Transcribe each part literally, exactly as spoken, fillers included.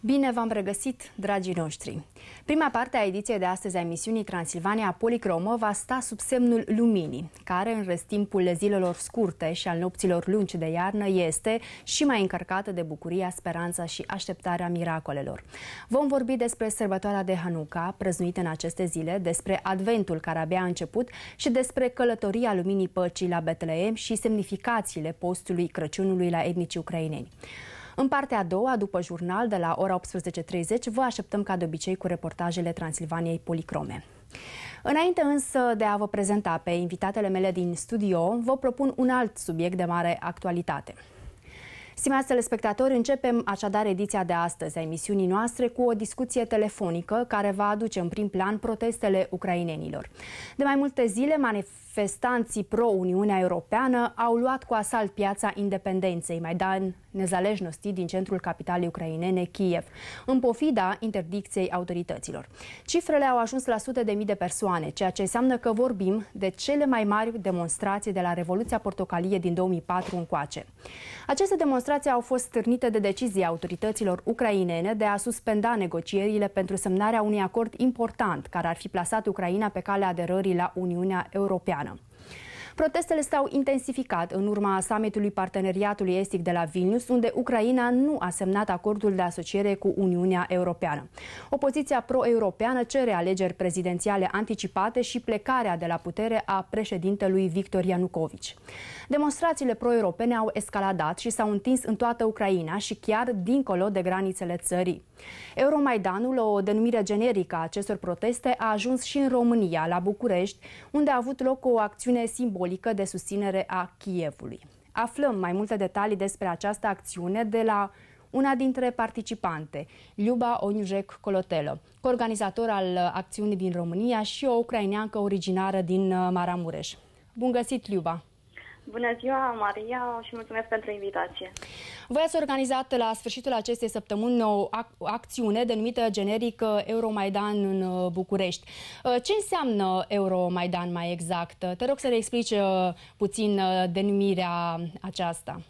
Bine v-am regăsit, dragii noștri! Prima parte a ediției de astăzi a emisiunii Transilvania Policromă va sta sub semnul luminii, care în răstimpul zilelor scurte și al nopților lungi de iarnă este și mai încărcată de bucuria, speranța și așteptarea miracolelor. Vom vorbi despre sărbătoarea de Hanuca, prăznuită în aceste zile, despre Adventul care abia a început și despre călătoria luminii păcii la Betleem și semnificațiile postului Crăciunului la etnicii ucraineni. În partea a doua, după jurnal, de la ora optsprezece și treizeci, vă așteptăm ca de obicei cu reportajele Transilvaniei Policrome. Înainte însă de a vă prezenta pe invitatele mele din studio, vă propun un alt subiect de mare actualitate. Stimați telespectatori, începem așadar ediția de astăzi a emisiunii noastre cu o discuție telefonică care va aduce în prim plan protestele ucrainenilor. De mai multe zile, manifestanții pro-Uniunea Europeană au luat cu asalt piața Independenței, Maidan Nezaleșnosti, din centrul capitalei ucrainene, Kiev, în pofida interdicției autorităților. Cifrele au ajuns la sute de mii de persoane, ceea ce înseamnă că vorbim de cele mai mari demonstrații de la Revoluția Portocalie din două mii patru încoace. Aceste demonstrații au fost stârnite de decizia autorităților ucrainene de a suspenda negocierile pentru semnarea unui acord important care ar fi plasat Ucraina pe calea aderării la Uniunea Europeană. Protestele s-au intensificat în urma summitului Parteneriatului Estic de la Vilnius, unde Ucraina nu a semnat acordul de asociere cu Uniunea Europeană. Opoziția pro-europeană cere alegeri prezidențiale anticipate și plecarea de la putere a președintelui Victor Ianucovici. Demonstrațiile pro-europene au escaladat și s-au întins în toată Ucraina și chiar dincolo de granițele țării. Euromaidanul, o denumire generică a acestor proteste, a ajuns și în România, la București, unde a avut loc o acțiune simbolică de susținere a Kievului. Aflăm mai multe detalii despre această acțiune de la una dintre participante, Liuba Onjec Colotelă, coorganizator al acțiunii din România și o ucraineancă originară din Maramureș. Bun găsit, Liuba! Bună ziua, Maria, și mulțumesc pentru invitație. Voi ați organizat la sfârșitul acestei săptămâni o acțiune denumită generic Euromaidan în București. Ce înseamnă Euromaidan mai exact? Te rog să ne explici puțin denumirea aceasta.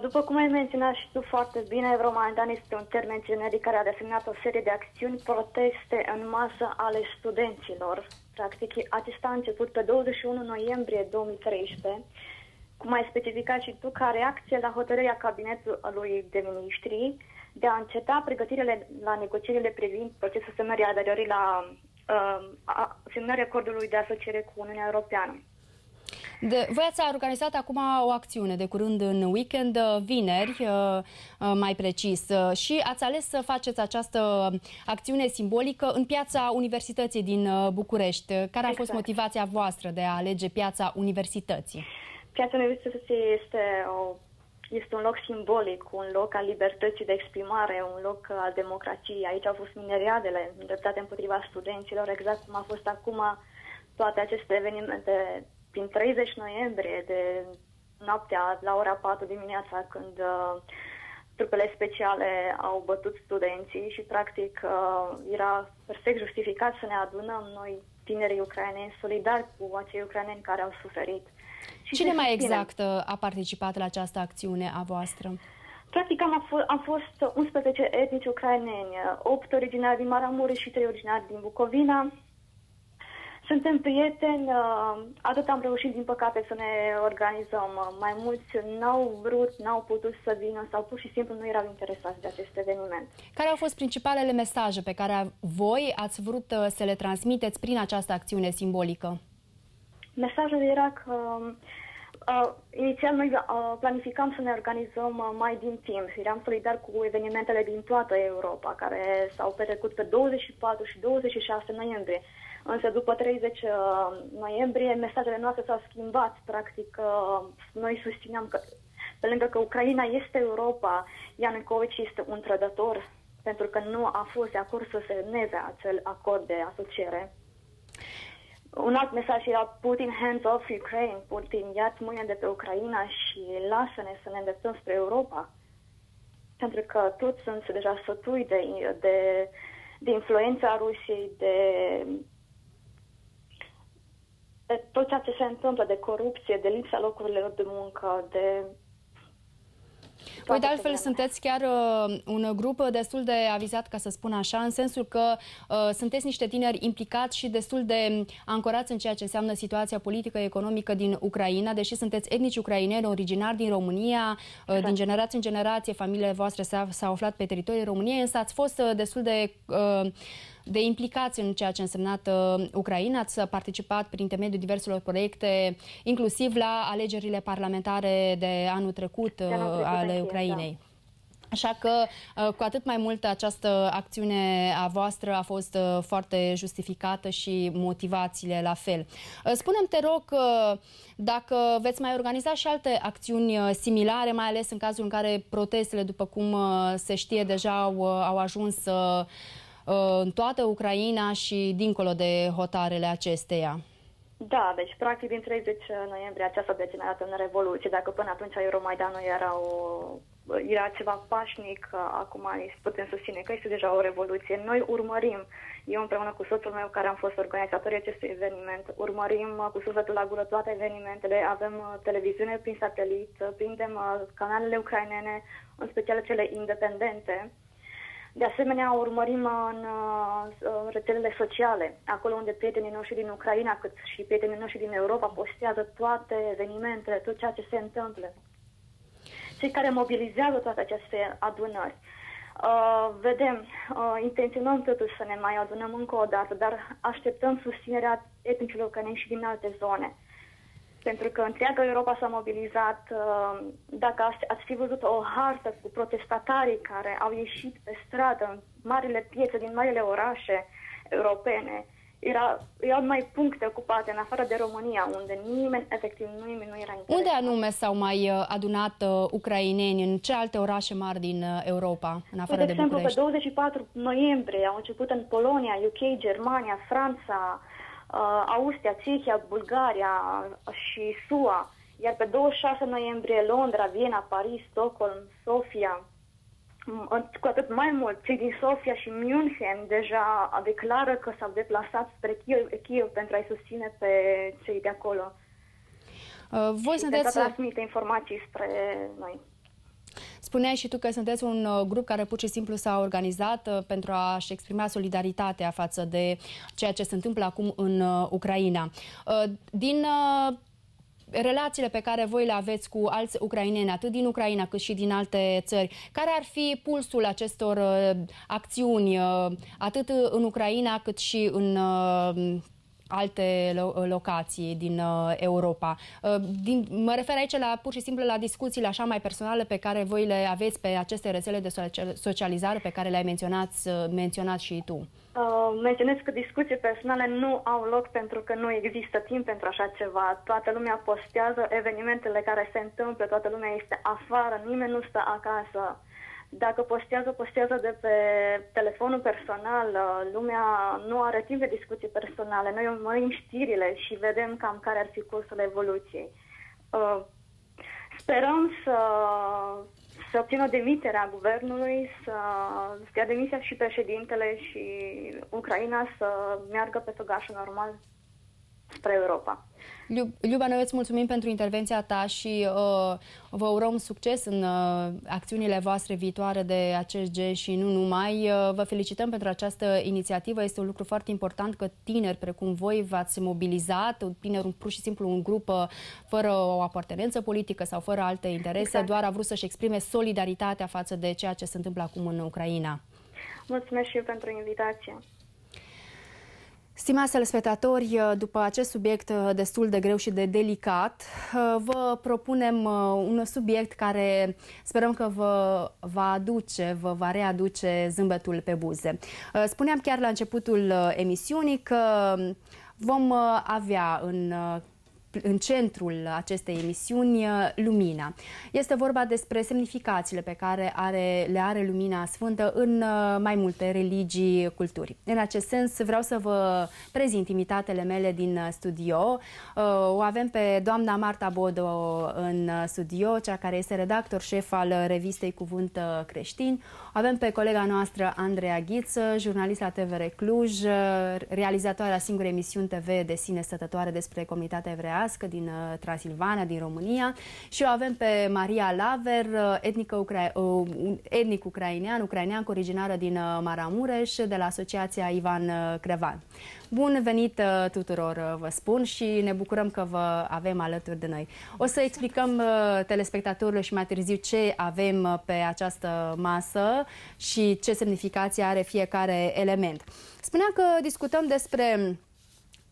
După cum ai menționat și tu foarte bine, Euromaidan este un termen generic care a desemnat o serie de acțiuni, proteste în masă ale studenților. Practic, acesta a început pe douăzeci și unu noiembrie două mii treisprezece, cum ai specificat și tu, ca reacție la hotărârea Cabinetului de Ministri de a înceta pregătirile la negocierile privind procesul semnării aderării la uh, semnarea acordului de asociere cu Uniunea Europeană. De, voi ați organizat acum o acțiune de curând în weekend, vineri mai precis, și ați ales să faceți această acțiune simbolică în piața Universității din București. Care a fost motivația voastră de a alege piața Universității? Piața Universității este, o, este un loc simbolic, un loc al libertății de exprimare, un loc al democrației. Aici au fost mineriadele îndreptate împotriva studenților, exact cum a fost acum toate aceste evenimente prin treizeci noiembrie, de noaptea la ora patru dimineața, când uh, trupele speciale au bătut studenții și, practic, uh, era perfect justificat să ne adunăm noi, tinerii ucraineni, solidari cu acei ucraineni care au suferit. Și cine mai exact a participat la această acțiune a voastră? Practic, am, am fost unsprezece etnici ucraineni, opt originari din Maramureș și trei originari din Bucovina. Suntem prieteni, atât am reușit, din păcate, să ne organizăm. Mai mulți n-au vrut, n-au putut să vină sau pur și simplu nu erau interesați de acest eveniment. Care au fost principalele mesaje pe care voi ați vrut să le transmiteți prin această acțiune simbolică? Mesajul era că uh, inițial noi planificam să ne organizăm mai din timp. Eram solidari cu evenimentele din toată Europa, care s-au petrecut pe douăzeci și patru și douăzeci și șase noiembrie. Însă după treizeci noiembrie mesajele noastre s-au schimbat. Practic, noi susțineam că, pe lângă că Ucraina este Europa, Ianucovici este un trădător, pentru că nu a fost de acord să semneze acel acord de asociere. Un alt mesaj era Putin hands off Ukraine, Putin ia-ți mâinile de pe Ucraina și lasă-ne să ne îndreptăm spre Europa. pentru că toți sunt deja sătui de, de, de influența Rusiei, de, de tot ceea ce se întâmplă, de corupție, de lipsa locurilor de muncă, de... Păi de altfel sunteți chiar uh, un grup destul de avizat, ca să spun așa, în sensul că uh, sunteți niște tineri implicați și destul de ancorați în ceea ce înseamnă situația politică, economică din Ucraina, deși sunteți etnici ucraineni, originari din România, uh, din generație în generație, familiile voastre s-au aflat pe teritoriul României, însă ați fost uh, destul de... Uh, de implicați în ceea ce a însemnat uh, Ucraina. Ați participat prin intermediul diverselor proiecte, inclusiv la alegerile parlamentare de anul trecut uh, ale Ucrainei. Da. Așa că, uh, cu atât mai mult, această acțiune a voastră a fost uh, foarte justificată și motivațiile la fel. Uh, Spune-mi, te rog, uh, dacă veți mai organiza și alte acțiuni uh, similare, mai ales în cazul în care protestele, după cum uh, se știe deja, au, au ajuns uh, în toată Ucraina și dincolo de hotarele acesteia. Da, deci practic din treizeci noiembrie aceasta degenerată în revoluție. Dacă până atunci Euromaidanul era, o, era ceva pașnic, acum putem susține că este deja o revoluție. Noi urmărim, eu împreună cu soțul meu care am fost organizatorii acestui eveniment, urmărim cu sufletul la gură toate evenimentele, avem televiziune prin satelit, prindem canalele ucrainene, în special cele independente. De asemenea, urmărim în, în rețelele sociale, acolo unde prietenii noștri din Ucraina, cât și prietenii noștri din Europa postează toate evenimentele, tot ceea ce se întâmplă. Cei care mobilizează toate aceste adunări. Uh, vedem, uh, intenționăm totuși să ne mai adunăm încă o dată, dar așteptăm susținerea etnicilor ucraineni și din alte zone. Pentru că întreaga Europa s-a mobilizat. Dacă ați fi văzut o hartă cu protestatarii care au ieșit pe stradă în marile piețe din marile orașe europene, era, erau mai puncte ocupate în afară de România, unde nimeni, efectiv, nimeni nu era interesat. Unde anume s-au mai adunat uh, ucraineni? În ce alte orașe mari din uh, Europa, în afară de, de exemplu, București? Pe douăzeci și patru noiembrie au început în Polonia, U K, Germania, Franța, Austria, Cehia, Bulgaria și S U A, iar pe douăzeci și șase noiembrie Londra, Viena, Paris, Stockholm, Sofia. Cu atât mai mult, cei din Sofia și München deja declară că s-au deplasat spre Kiev, Kiev pentru a-i susține pe cei de acolo. Uh, voi și sunteți... transmite informații spre noi. Spuneai și tu că sunteți un grup care pur și simplu s-a organizat pentru a-și exprima solidaritatea față de ceea ce se întâmplă acum în Ucraina. Din relațiile pe care voi le aveți cu alți ucraineni, atât din Ucraina cât și din alte țări, care ar fi pulsul acestor acțiuni, atât în Ucraina cât și în alte locații din Europa? Din, mă refer aici la, pur și simplu, la discuțiile așa mai personale pe care voi le aveți pe aceste rețele de socializare pe care le-ai menționat, menționat și tu. Uh, menționez că discuții personale nu au loc pentru că nu există timp pentru așa ceva. Toată lumea postează evenimentele care se întâmplă, toată lumea este afară, nimeni nu stă acasă. Dacă postează, postează de pe telefonul personal, lumea nu are timp de discuții personale. Noi urmărim știrile și vedem cam care ar fi cursul evoluției. Sperăm să, să obțină demiterea guvernului, să stea demisia și președintele și Ucraina să meargă pe făgașul normal spre Europa. Liuba, noi îți mulțumim pentru intervenția ta și uh, vă urăm succes în uh, acțiunile voastre viitoare de acest gen și nu numai. Uh, vă felicităm pentru această inițiativă. Este un lucru foarte important că tineri precum voi v-ați mobilizat, tineri pur și simplu un grup uh, fără o apartenență politică sau fără alte interese, exact. Doar a vrut să-și exprime solidaritatea față de ceea ce se întâmplă acum în Ucraina. Mulțumesc și eu pentru invitație. Stimați telespectatori, după acest subiect destul de greu și de delicat, vă propunem un subiect care sperăm că vă va aduce, vă va readuce zâmbetul pe buze. Spuneam chiar la începutul emisiunii că vom avea în în centrul acestei emisiuni lumina. Este vorba despre semnificațiile pe care are, le are lumina sfântă în mai multe religii, culturi. În acest sens vreau să vă prezint invitatele mele din studio. O avem pe doamna Marta Bodo în studio, cea care este redactor șef al revistei Cuvânt Creștin. O avem pe colega noastră Andreea Ghiță, jurnalist la T V R Cluj, realizatoarea singurei emisiuni T V de sine stătătoare despre comunitatea evrească din Transilvania, din România, și o avem pe Maria Laver, etnică ucra etnic ucrainean, ucrainean cu originară din Maramureș, de la Asociația Ivan Crevan. Bun venit tuturor, vă spun, și ne bucurăm că vă avem alături de noi. O să explicăm telespectatorilor și mai târziu ce avem pe această masă și ce semnificație are fiecare element. Spunea că discutăm despre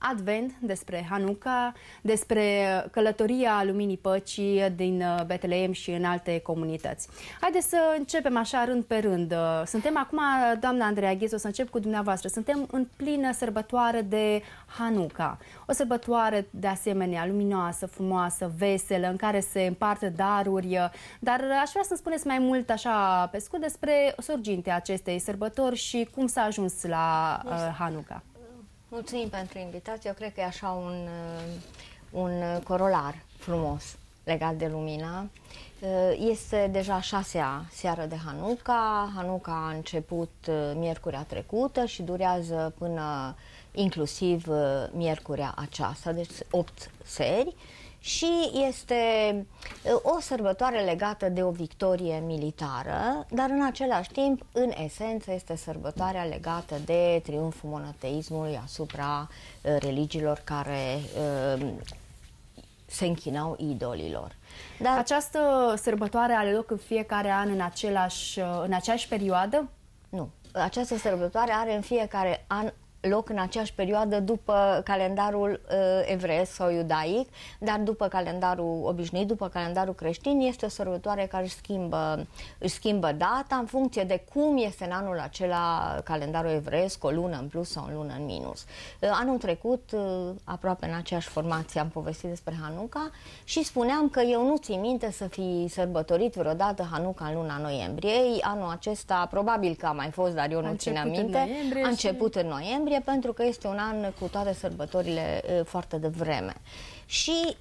Advent, despre Hanuca, despre călătoria luminii păcii din Betleem și în alte comunități. Haideți să începem așa rând pe rând. Suntem acum, doamna Andreea Ghiță, o să încep cu dumneavoastră. Suntem în plină sărbătoare de Hanuca. O sărbătoare de asemenea luminoasă, frumoasă, veselă, în care se împarte daruri. Dar aș vrea să spuneți mai mult așa pe scurt despre sorgintele acestei sărbători și cum s-a ajuns la uh, Hanuca. Mulțumim pentru invitație. Eu cred că e așa un, un corolar frumos legat de lumina. Este deja a șasea seară de Hanuca. Hanuca a început miercurea trecută și durează până inclusiv miercurea aceasta, deci opt seri. Și este o sărbătoare legată de o victorie militară, dar în același timp, în esență, este sărbătoarea legată de triumful monoteismului asupra uh, religiilor care uh, se închinau idolilor. Dar această sărbătoare are loc în fiecare an în același, în aceeași perioadă? Nu. Această sărbătoare are în fiecare an loc în aceeași perioadă după calendarul uh, evreiesc sau iudaic, dar după calendarul obișnuit, după calendarul creștin, este o sărbătoare care își schimbă, își schimbă data în funcție de cum este în anul acela calendarul evreiesc, o lună în plus sau o lună în minus. Uh, anul trecut, uh, aproape în aceeași formație, am povestit despre Hanuca și spuneam că eu nu țin minte să fi sărbătorit vreodată Hanuca în luna noiembrie. Anul acesta probabil că a mai fost, dar eu nu țineam minte. A început în noiembrie, pentru că este un an cu toate sărbătorile foarte devreme. Și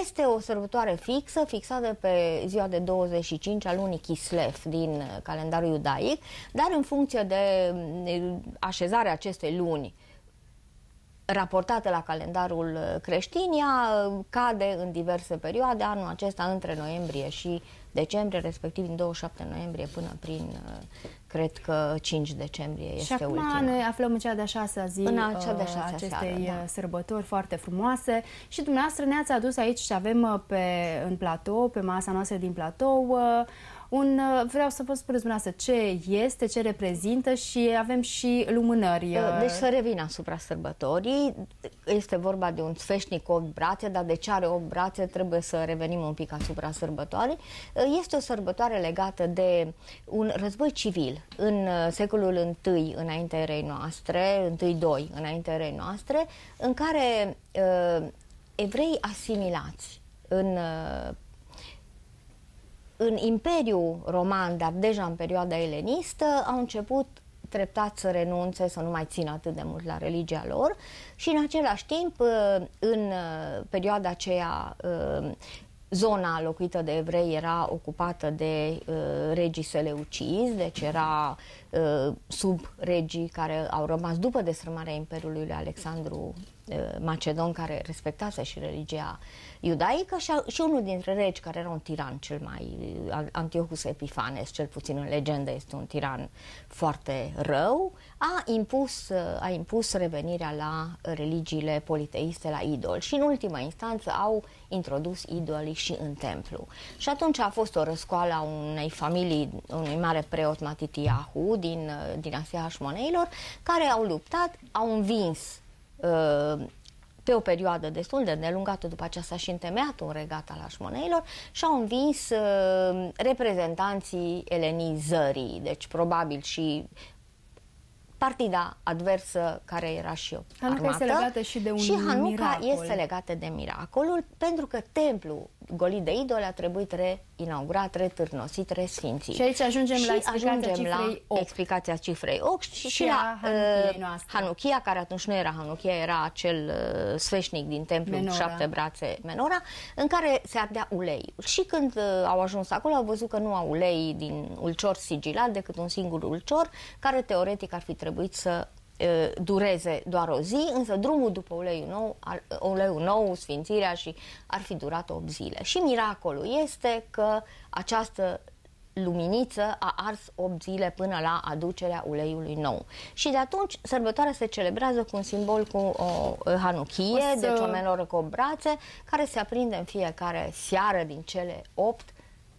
este o sărbătoare fixă, fixată pe ziua de douăzeci și cinci a lunii Kislev din calendarul iudaic, dar în funcție de așezarea acestei luni raportată la calendarul creștin, ea cade în diverse perioade, anul acesta între noiembrie și decembrie, respectiv din douăzeci și șapte noiembrie până prin, cred că cinci decembrie este ultima. Și acum ultima. Ne aflăm în cea de-a șasea zi în a cea de -a acestei seară, da. Sărbători foarte frumoase și dumneavoastră ne-ați adus aici și avem pe, în platou, pe masa noastră din platou, un, vreau să vă spuneți dumneavoastră ce este, ce reprezintă, și avem și lumânări. Deci să revin asupra sărbătorii, este vorba de un sfeșnic cu opt brațe, dar de ce are opt brațe trebuie să revenim un pic asupra sărbătorii. Este o sărbătoare legată de un război civil în secolul întâi înaintea erei noastre, întâi doi înaintea erei noastre, în care uh, evrei asimilați în uh, în Imperiul Roman, dar deja în perioada elenistă, au început treptat să renunțe, să nu mai țină atât de mult la religia lor și în același timp, în perioada aceea, zona locuită de evrei era ocupată de regii seleucizi, deci era sub regii care au rămas după destrămarea Imperiului lui Alexandru Macedon, care respectase și religia iudaică, și, și unul dintre regi care era un tiran cel mai, Antiochus Epifanes, cel puțin în legendă este un tiran foarte rău, a impus, a impus revenirea la religiile politeiste, la idol, și în ultima instanță au introdus idolii și în templu. Și atunci a fost o răscoală a unei familii, unui mare preot Matitiahu din dinastia Hașmoneilor, care au luptat, au învins pe o perioadă destul de îndelungată, după aceea s-a și întemeiat un regat al Hașmoneilor și au învins uh, reprezentanții elenizării, deci probabil și partida adversă care era și armată, este legată și de un și Hanuca miracol. Este legată de miracolul, pentru că templul golit de idoli a trebuit reinaugurat, retârnosit, resfințit. Și aici ajungem și la explicația, ajungem cifrei la explicația cifrei opt și, și la uh, Hanuchia, care atunci nu era Hanuchia, era acel uh, sfeșnic din templu cu șapte brațe, Menora, în care se ardea uleiul. Și când uh, au ajuns acolo, au văzut că nu au ulei din ulcior sigilat, decât un singur ulcior, care teoretic ar fi trebuit să dureze doar o zi, însă drumul după uleiul nou, uleiul nou, sfințirea, și ar fi durat opt zile. Și miracolul este că această luminiță a ars opt zile până la aducerea uleiului nou. Și de atunci sărbătoarea se celebrează cu un simbol, cu o hanuchie, o să... deci o menoră cu brațe, care se aprinde în fiecare seară din cele opt,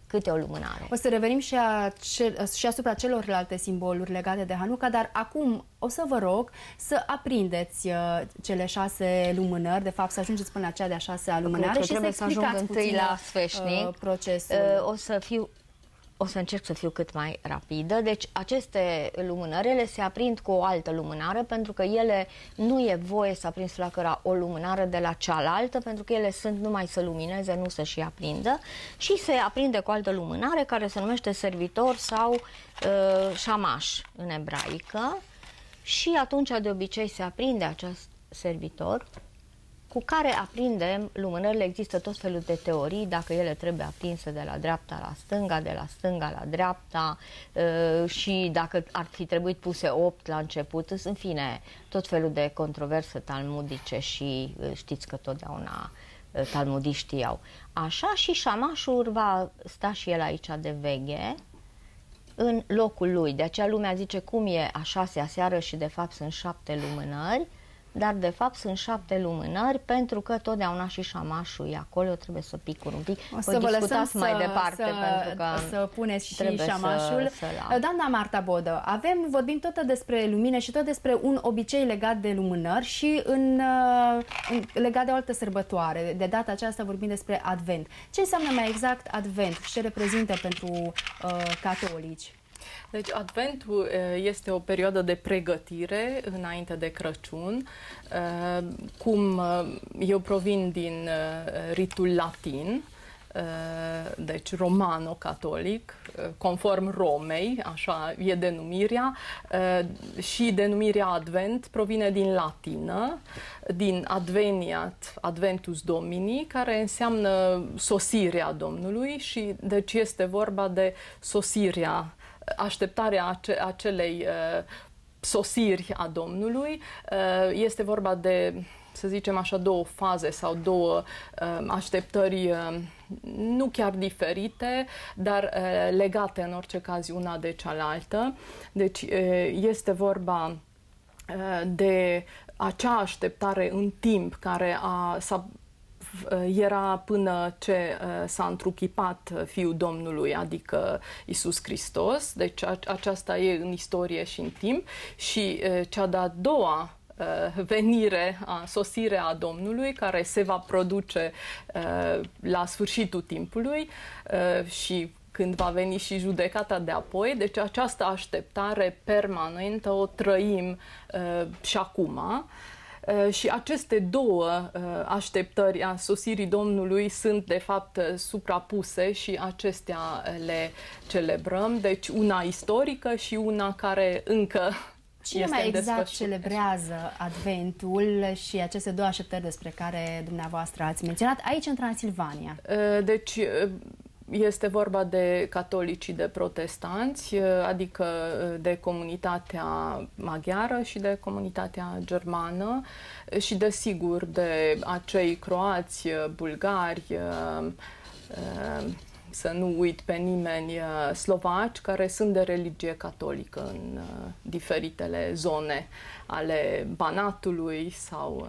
câte o lumânare. O să revenim și, acel, și asupra celorlalte simboluri legate de Hanuca, dar acum o să vă rog să aprindeți uh, cele șase lumânări, de fapt să ajungeți până la cea de-a șasea lumânare și să explicați puțin la sfeșnic, uh, procesul. Uh, o să fiu... O să încerc să fiu cât mai rapidă. Deci aceste lumânări se aprind cu o altă lumânare, pentru că ele nu e voie să aprinzi flacăra o lumânare de la cealaltă, pentru că ele sunt numai să lumineze, nu să și aprindă. Și se aprinde cu altă lumânare care se numește servitor sau uh, șamaș în ebraică. Și atunci de obicei se aprinde acest servitor, cu care aprindem lumânările. Există tot felul de teorii dacă ele trebuie aprinse de la dreapta la stânga, de la stânga la dreapta, și dacă ar fi trebuit puse opt la început. În fine, tot felul de controverse talmudice, și știți că totdeauna talmudiștii au așa. Și șamașul va sta și el aici de veghe în locul lui. De aceea lumea zice cum e a șasea seară și de fapt sunt șapte lumânări. Dar de fapt sunt șapte lumânări, pentru că totdeauna și șamașul e acolo, trebuie să picur un pic. O să vă discutați mai departe, să, pentru că să puneți și șamașul. Să, să Doamna Marta Bodă, avem, vorbim tot despre lumine și tot despre un obicei legat de lumânări și în, în, legat de o altă sărbătoare. De data aceasta vorbim despre Advent. Ce înseamnă mai exact Advent? Ce reprezintă pentru uh, catolici? Deci Adventul este o perioadă de pregătire înainte de Crăciun. Cum eu provin din ritul latin, deci romano-catolic, conform Romei, așa e denumirea, și denumirea Advent provine din latină, din adveniat, Adventus Domini, care înseamnă sosirea Domnului, și deci este vorba de sosirea, așteptarea acelei uh, sosiri a Domnului. Uh, este vorba de, să zicem așa, două faze sau două uh, așteptări uh, nu chiar diferite, dar uh, legate în orice caz una de cealaltă. Deci uh, este vorba uh, de acea așteptare în timp care a, s-a era până ce s-a întruchipat Fiul Domnului, adică Iisus Hristos. Deci aceasta e în istorie și în timp. Și cea de-a doua venire, a, sosirea a Domnului, care se va produce la sfârșitul timpului și când va veni și judecata de apoi. Deci această așteptare permanentă o trăim și acum. Și aceste două așteptări a sosirii Domnului sunt de fapt suprapuse și acestea le celebrăm. Deci una istorică și una care încă... Cine mai exact celebrează Adventul și aceste două așteptări despre care dumneavoastră ați menționat aici în Transilvania? Deci... este vorba de catolicii, de protestanți, adică de comunitatea maghiară și de comunitatea germană și, desigur, de acei croați, bulgari, să nu uit pe nimeni, slovaci, care sunt de religie catolică în diferitele zone ale Banatului sau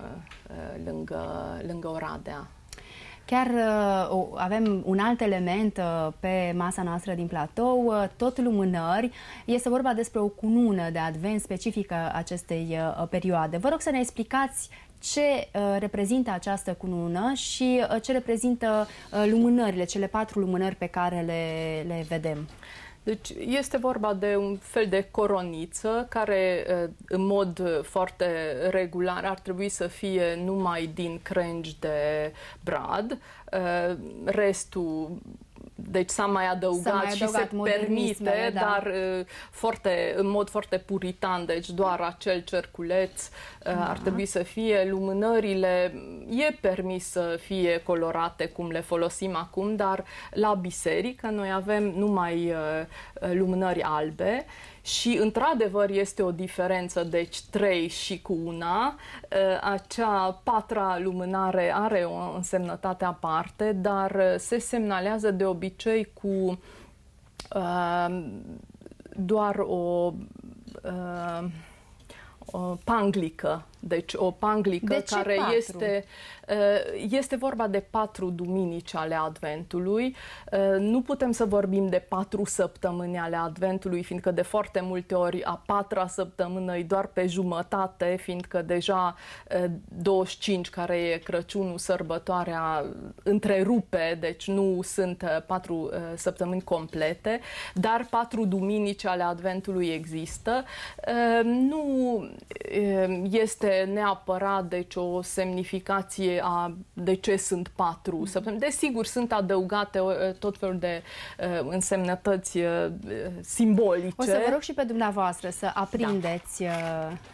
lângă, lângă Oradea. Chiar uh, avem un alt element uh, pe masa noastră din platou, uh, tot lumânări. Este vorba despre o cunună de Advent specifică acestei uh, perioade. Vă rog să ne explicați ce reprezintă această cunună și ce reprezintă lumânările, cele patru lumânări pe care le, le vedem. Deci este vorba de un fel de coroniță care în mod foarte regular ar trebui să fie numai din crengi de brad. Restul, deci s-a mai adăugat, mai adăugat și se permite, da. dar foarte, în mod foarte puritan, deci doar acel cerculeț da. ar trebui să fie. Lumânările e permis să fie colorate cum le folosim acum, dar la biserică noi avem numai lumânări albe. Și, într-adevăr, este o diferență, deci trei și cu una. Acea patra lumânare are o însemnătate aparte, dar se semnalează de obicei cu uh, doar o, uh, o panglică. Deci o panglică care patru? este este vorba de patru duminici ale Adventului. Nu putem să vorbim de patru săptămâni ale Adventului, fiindcă de foarte multe ori a patra săptămână e doar pe jumătate, fiindcă deja douăzeci și cinci, care e Crăciunul, sărbătoarea întrerupe, deci nu sunt patru săptămâni complete, dar patru duminici ale Adventului există. Nu este neapărat, deci, o semnificație a de ce sunt patru săptămâni. Desigur, sunt adăugate tot felul de uh, însemnătăți uh, simbolice. O să vă rog și pe dumneavoastră să aprindeți da.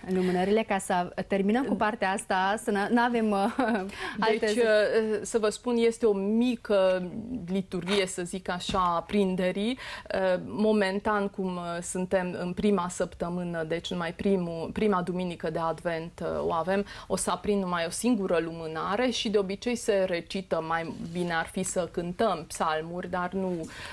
uh, lumânările ca să terminăm cu partea asta, să nu avem uh, alte... Deci, uh, să vă spun, este o mică liturghie, să zic așa, a aprinderii. Uh, momentan, cum suntem în prima săptămână, deci numai primul, prima duminică de Advent, o avem, o să aprind numai o singură lumânare și de obicei se recită, mai bine ar fi să cântăm psalmuri, dar nu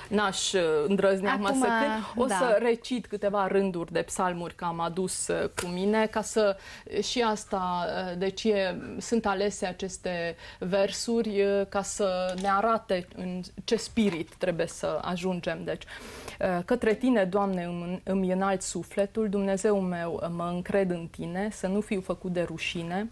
n-aș îndrăzni acum să cânt. O da. să recit câteva rânduri de psalmuri că am adus cu mine, ca să și asta, deci e, sunt alese aceste versuri ca să ne arate în ce spirit trebuie să ajungem. Deci, către tine, Doamne, îmi înalt sufletul, Dumnezeu meu, mă încred în tine, să nu fiu făcut de rușine,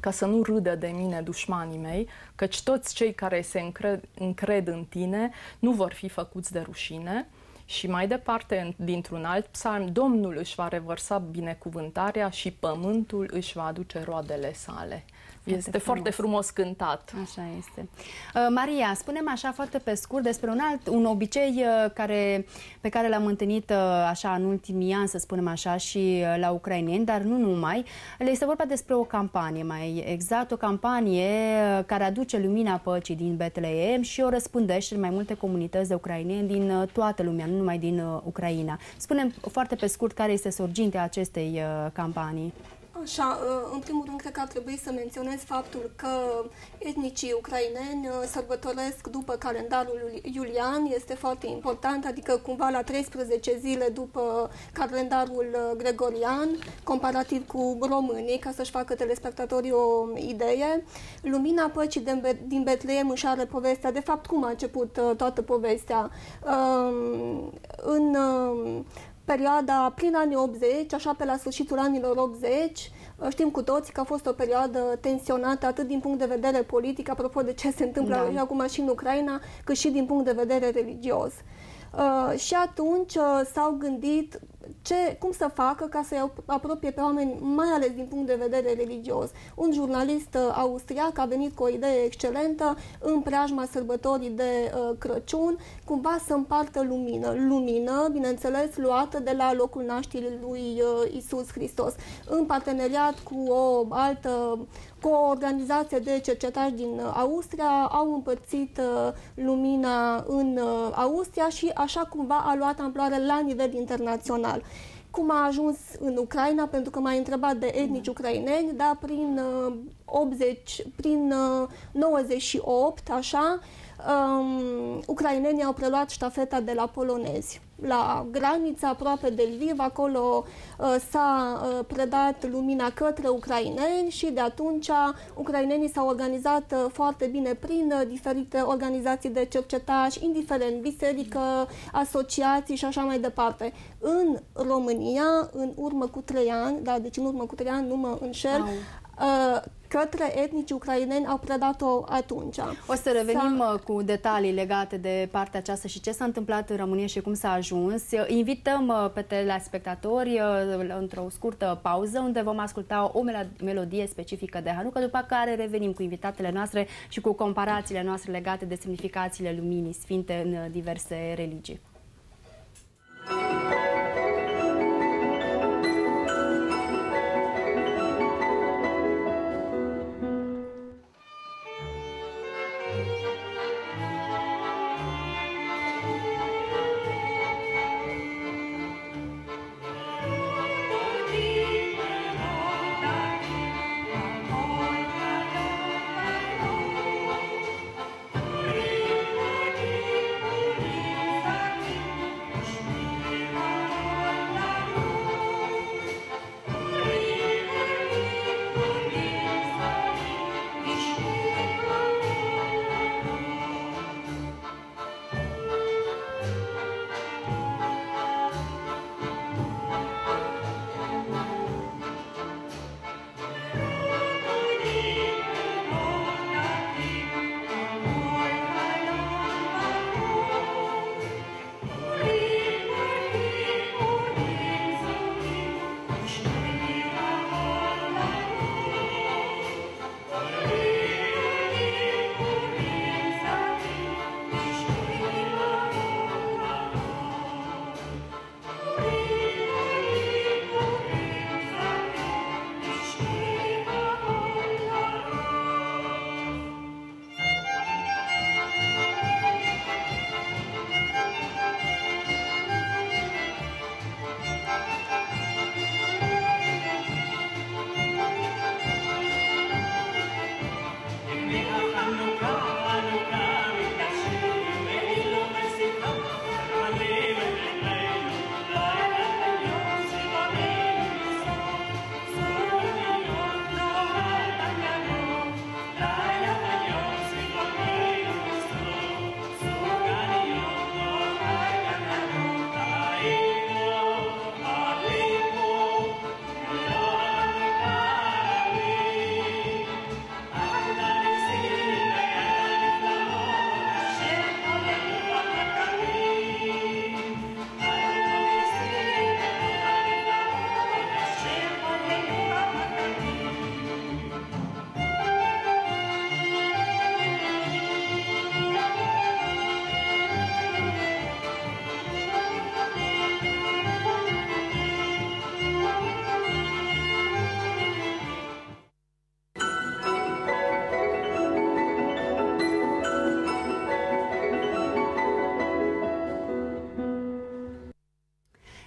ca să nu râdă de mine dușmanii mei, căci toți cei care se încred, încred în tine nu vor fi făcuți de rușine. Și mai departe, dintr-un alt psalm, Domnul își va revărsa binecuvântarea și pământul își va aduce roadele sale. Foarte este frumos. foarte frumos cântat. Așa este. Uh, Maria, spune-mi așa foarte pe scurt despre un alt, un obicei uh, care, pe care l-am întâlnit uh, așa în ultimii ani, să spunem așa, și uh, la ucraineni, dar nu numai. Le este vorba despre o campanie, mai exact, o campanie uh, care aduce lumina păcii din Betleem și o răspândește în mai multe comunități de ucraineni din uh, toată lumea, nu numai din uh, Ucraina. Spune-mi foarte pe scurt care este surgintea acestei uh, campanii. Așa, în primul rând, cred că ar trebui să menționez faptul că etnicii ucraineni sărbătoresc după calendarul iulian, este foarte important, adică cumva la treisprezece zile după calendarul gregorian, comparativ cu românii, ca să-și facă telespectatorii o idee. Lumina păcii din Betleem își are povestea, de fapt cum a început toată povestea. În... perioada prin anii optzeci, așa pe la sfârșitul anilor optzeci, știm cu toți că a fost o perioadă tensionată atât din punct de vedere politic, apropo de ce se întâmplă da. acum și în Ucraina, cât și din punct de vedere religios. Uh, și atunci uh, s-au gândit ce, cum să facă ca să-i apropie pe oameni, mai ales din punct de vedere religios. Un jurnalist uh, austriac a venit cu o idee excelentă în preajma sărbătorii de uh, Crăciun, cumva să împartă lumină. Lumină, bineînțeles, luată de la locul nașterii lui uh, Isus Hristos, în parteneriat cu o altă cu o organizație de cercetari din Austria, au împărțit uh, lumina în uh, Austria și așa cumva a luat amploare la nivel internațional. Cum a ajuns în Ucraina, pentru că m-a întrebat de etnici ucraineni, dar prin, uh, optzeci, prin uh, nouăzeci și opt, așa, um, ucrainenii au preluat ștafeta de la polonezi. La granița aproape de Lviv, acolo uh, s-a uh, predat lumina către ucraineni și de atunci ucrainenii s-au organizat uh, foarte bine prin uh, diferite organizații de cercetași, indiferent biserică, asociații și așa mai departe. În România, în urmă cu trei ani, da, deci în urmă cu trei ani, nu mă înșel, către etnici ucraineni au predat-o atunci. O să revenim S-a... cu detalii legate de partea aceasta și ce s-a întâmplat în România și cum s-a ajuns. Invităm pe telespectatori într-o scurtă pauză unde vom asculta o melodie specifică de Hanuca, după care revenim cu invitatele noastre și cu comparațiile noastre legate de semnificațiile luminii sfinte în diverse religii.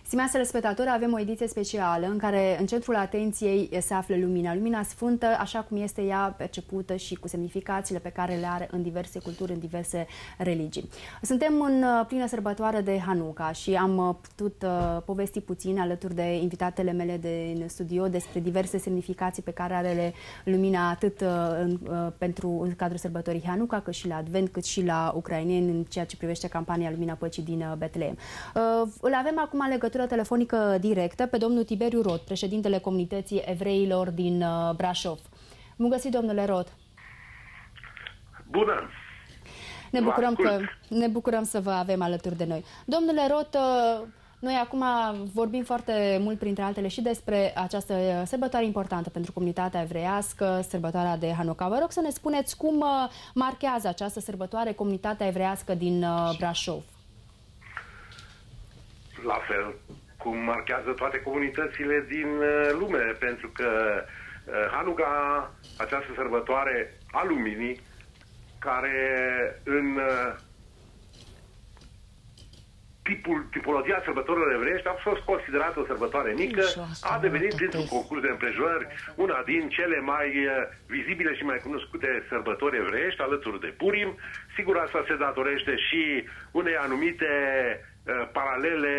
Stimați telespectatori, avem o ediție specială în care în centrul atenției se află lumina. Lumina sfântă, așa cum este ea percepută și cu semnificațiile pe care le are în diverse culturi, în diverse religii. Suntem în plină sărbătoare de Hanuca și am putut uh, povesti puțin alături de invitatele mele din studio despre diverse semnificații pe care are le lumina atât uh, în, uh, pentru în cadrul sărbătorii Hanuca, cât și la Advent, cât și la ucraineni în ceea ce privește campania Lumina Păcii din uh, Betleem. Uh, îl avem acum în legătură telefonică directă pe domnul Tiberiu Rod, președintele comunității evreilor din Brașov. Bun găsit, domnule Rod! Bună! Ne bucurăm, că, ne bucurăm să vă avem alături de noi. Domnule Rod, noi acum vorbim foarte mult, printre altele, și despre această sărbătoare importantă pentru comunitatea evreiască, sărbătoarea de Hanuca. Vă rog să ne spuneți cum marchează această sărbătoare comunitatea evreiască din Brașov. La fel cum marchează toate comunitățile din lume, pentru că Hanuca, această sărbătoare a luminii, care în tipul, tipologia sărbătorilor evreiești a fost considerată o sărbătoare mică, a devenit printr-un concurs de împrejurări una din cele mai vizibile și mai cunoscute sărbători evreiești, alături de Purim. Sigur, asta se datorește și unei anumite paralele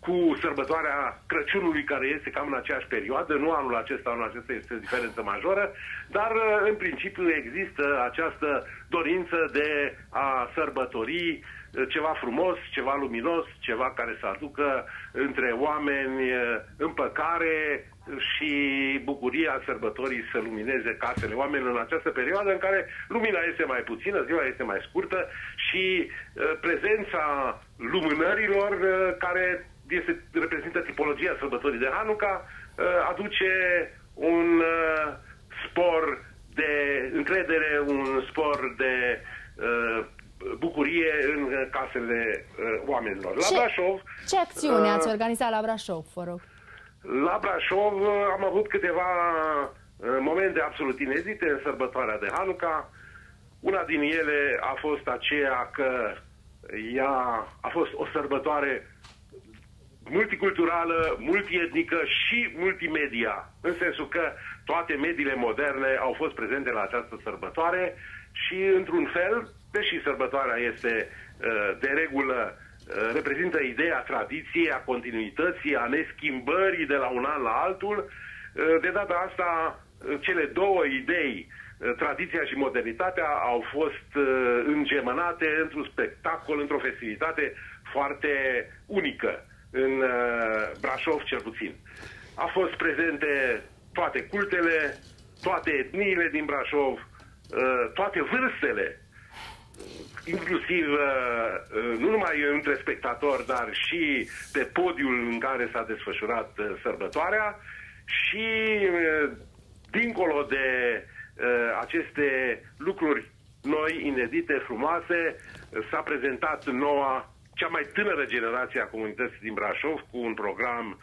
cu sărbătoarea Crăciunului, care este cam în aceeași perioadă, nu anul acesta, anul acesta este o diferență majoră, dar în principiu există această dorință de a sărbători ceva frumos, ceva luminos, ceva care să aducă între oameni împăcare, și bucuria sărbătorii să lumineze casele oamenilor în această perioadă în care lumina este mai puțină, ziua este mai scurtă și uh, prezența lumânărilor uh, care este, reprezintă tipologia sărbătorii de Hanuca uh, aduce un uh, spor de încredere, un spor de uh, bucurie în casele uh, oamenilor. La ce, Brașov... Ce acțiune uh, ați organizat la Brașov, vă rog? La Brașov am avut câteva momente absolut inedite în sărbătoarea de Hanuca. Una din ele a fost aceea că ea a fost o sărbătoare multiculturală, multietnică și multimedia, în sensul că toate mediile moderne au fost prezente la această sărbătoare și, într-un fel, deși sărbătoarea este de regulă, reprezintă ideea tradiției, a continuității, a neschimbării de la un an la altul. De data asta, cele două idei, tradiția și modernitatea, au fost îngemănate într-un spectacol, într-o festivitate foarte unică, în Brașov cel puțin. Au fost prezente toate cultele, toate etniile din Brașov, toate vârstele, inclusiv nu numai între spectatori, dar și pe podiul în care s-a desfășurat sărbătoarea și dincolo de aceste lucruri noi, inedite, frumoase, s-a prezentat noua, cea mai tânără generație a comunității din Brașov cu un program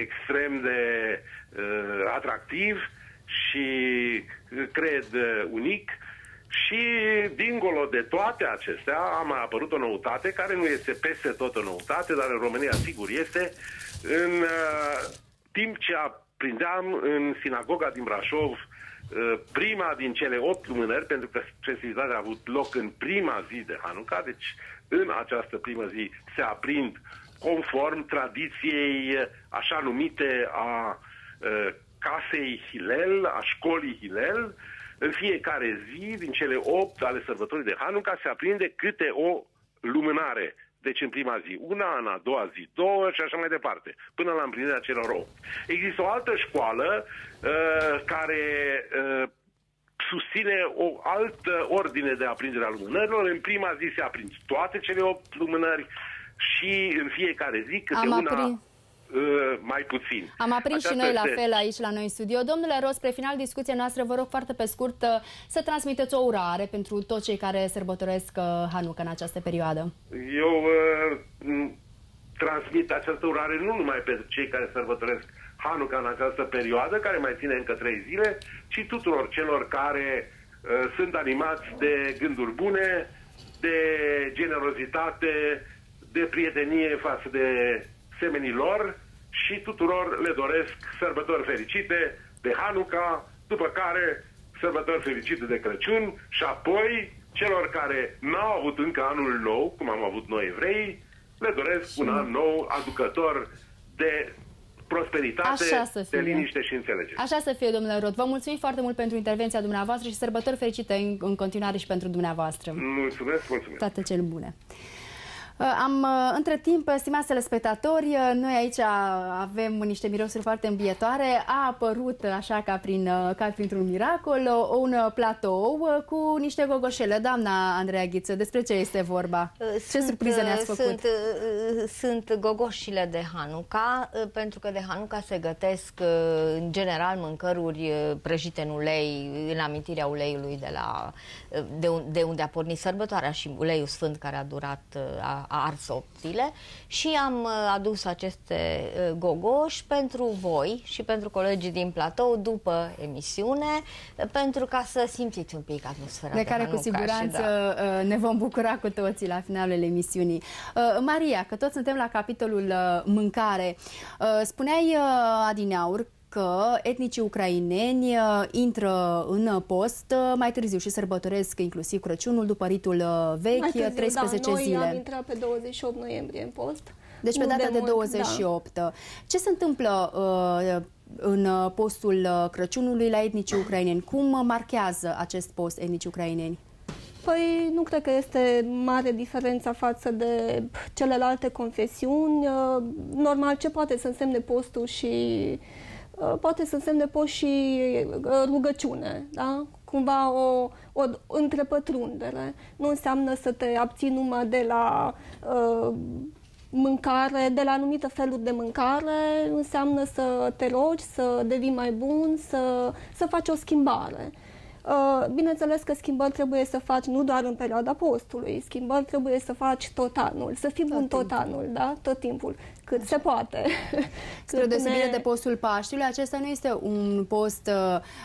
extrem de atractiv și, cred, unic. Și, dincolo de toate acestea, a mai apărut o noutate, care nu este peste tot o noutate, dar în România, sigur, este. În uh, timp ce aprindeam în sinagoga din Brașov, uh, prima din cele opt lumânări, pentru că festivitatea a avut loc în prima zi de Hanuca, deci în această primă zi se aprind conform tradiției așa numite a uh, casei Hilel, a școlii Hilel. În fiecare zi, din cele opt ale sărbătorii de Hanuca, se aprinde câte o lumânare. Deci în prima zi una, în a doua zi două și așa mai departe, până la împlinirea celor opt. Există o altă școală uh, care uh, susține o altă ordine de aprindere a lumânărilor. În prima zi se aprind toate cele opt lumânări și în fiecare zi câte Am una... Aprins. Uh, mai puțin. Am aprins și noi la fel aici la noi în studio. Domnule Ros, spre final discuția noastră, vă rog foarte pe scurt uh, să transmiteți o urare pentru toți cei care sărbătoresc uh, Hanuca în această perioadă. Eu uh, transmit această urare nu numai pentru cei care sărbătoresc Hanuca în această perioadă, care mai ține încă trei zile, ci tuturor celor care uh, sunt animați de gânduri bune, de generozitate, de prietenie față de semenilor și tuturor le doresc sărbători fericite de Hanuca, după care sărbători fericite de Crăciun și apoi celor care n-au avut încă anul nou, cum am avut noi evrei, le doresc și... un an nou aducător de prosperitate, de liniște și înțelegere. Așa să fie, domnule Rod. Vă mulțumim foarte mult pentru intervenția dumneavoastră și sărbători fericite în, în continuare și pentru dumneavoastră. Mulțumesc, mulțumesc. Toate cele bune. Am, între timp, stimați spectatori, noi aici avem niște mirosuri foarte îmbietoare. A apărut, așa ca, prin, ca printr-un miracol, un platou cu niște gogoșele. Doamna Andreea Ghiță, despre ce este vorba? Ce sunt, surpriză ne-ați făcut? Sunt, sunt gogoșile de Hanuca, pentru că de Hanuca se gătesc, în general, mâncăruri prăjite în ulei, în amintirea uleiului de, la, de, de unde a pornit sărbătoarea și uleiul sfânt care a durat... A, a ars opt zile și am adus aceste gogoși pentru voi și pentru colegii din platou după emisiune, pentru ca să simțiți un pic atmosfera de care Hanuca, cu siguranță da. ne vom bucura cu toții la finalul emisiunii. Maria, că toți suntem la capitolul mâncare, spuneai adineauri că etnicii ucraineni intră în post mai târziu și sărbătoresc inclusiv Crăciunul după ritul vechi, târziu, treisprezece da, noi zile. Noi am intrat pe douăzeci și opt noiembrie în post. Deci pe data de, de mult, douăzeci și opt. Da. Ce se întâmplă uh, în postul Crăciunului la etnicii ucraineni? Cum marchează acest post etnicii ucraineni? Păi nu cred că este mare diferența față de celelalte confesiuni. Normal, ce poate să însemne postul și poate să însemne poți și rugăciune, da? Cumva o, o întrepătrundere. Nu înseamnă să te abții numai de la uh, mâncare, de la anumite feluri de mâncare, înseamnă să te rogi, să devii mai bun, să, să faci o schimbare. Uh, bineînțeles că schimbări trebuie să faci nu doar în perioada postului, schimbări trebuie să faci tot anul, să fii bun tot anul, da? Tot timpul, cât se poate. Spre deosebire de postul Paștelui, acesta nu este un post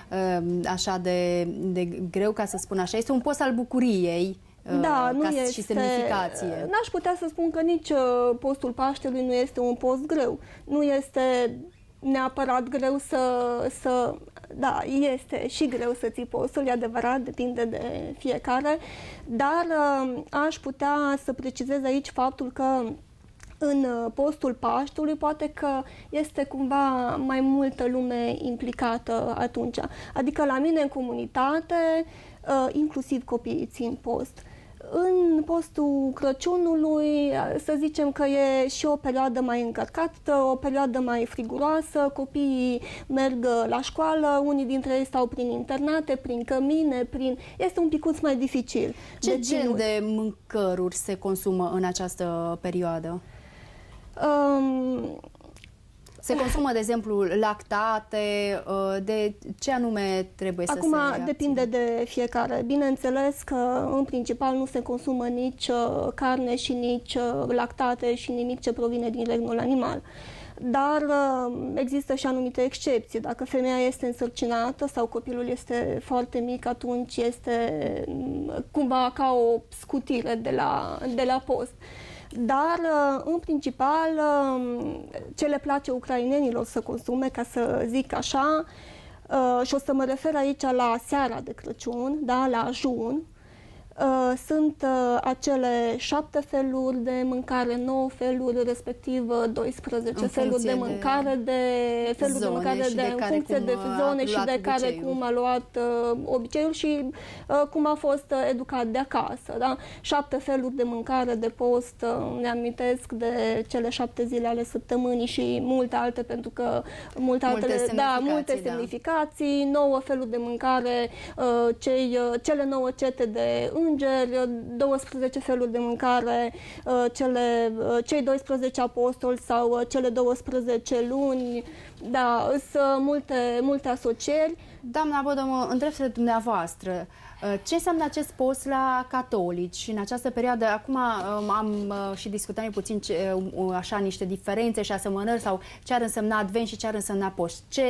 uh, așa de, de greu, ca să spun așa, este un post al bucuriei. Da, nu este, și semnificație. N-aș putea să spun că nici postul Paștelui nu este un post greu. Nu este neapărat greu să... să da, este și greu să ții postul, e adevărat, depinde de fiecare, dar aș putea să precizez aici faptul că în postul Paștelui poate că este cumva mai multă lume implicată atunci. Adică la mine în comunitate, inclusiv copiii țin post. În postul Crăciunului, să zicem că e și o perioadă mai încărcată, o perioadă mai friguroasă, copiii merg la școală, unii dintre ei stau prin internate, prin cămine, prin... este un picuț mai dificil. Ce de gen ținut. de mâncăruri se consumă în această perioadă? Um... Se consumă, de exemplu, lactate, de ce anume trebuie să se reacționeze? Acum depinde de fiecare. Bineînțeles că în principal nu se consumă nici carne și nici lactate și nimic ce provine din regnul animal. Dar există și anumite excepții. Dacă femeia este însărcinată sau copilul este foarte mic, atunci este cumva ca o scutire de la, de la post. Dar, în principal, ce le place ucrainenilor să consume, ca să zic așa, și o să mă refer aici la seara de Crăciun, da, la ajun, sunt acele șapte feluri de mâncare, nouă feluri, respectiv doisprezece feluri de mâncare, de, de feluri de mâncare de, în funcție de zone și de care cum a luat uh, obiceiul și uh, cum a fost uh, educat de acasă. Da? Șapte feluri de mâncare de post, uh, ne amintesc de cele șapte zile ale săptămânii și multe alte, pentru că multe, multe altele, semnificații, da, multe da. semnificații, nouă feluri de mâncare, uh, cei, uh, cele nouă cete de îngeri, douăsprezece feluri de mâncare, cele, cei doisprezece apostoli sau cele douăsprezece luni, da, sunt multe, multe asocieri. Doamna Bodă, mă întreb spre dumneavoastră, ce înseamnă acest post la catolici în această perioadă? Acum am și discutat puțin ce, așa niște diferențe și asemănări sau ce ar însemna advent și ce ar însemna post. Ce,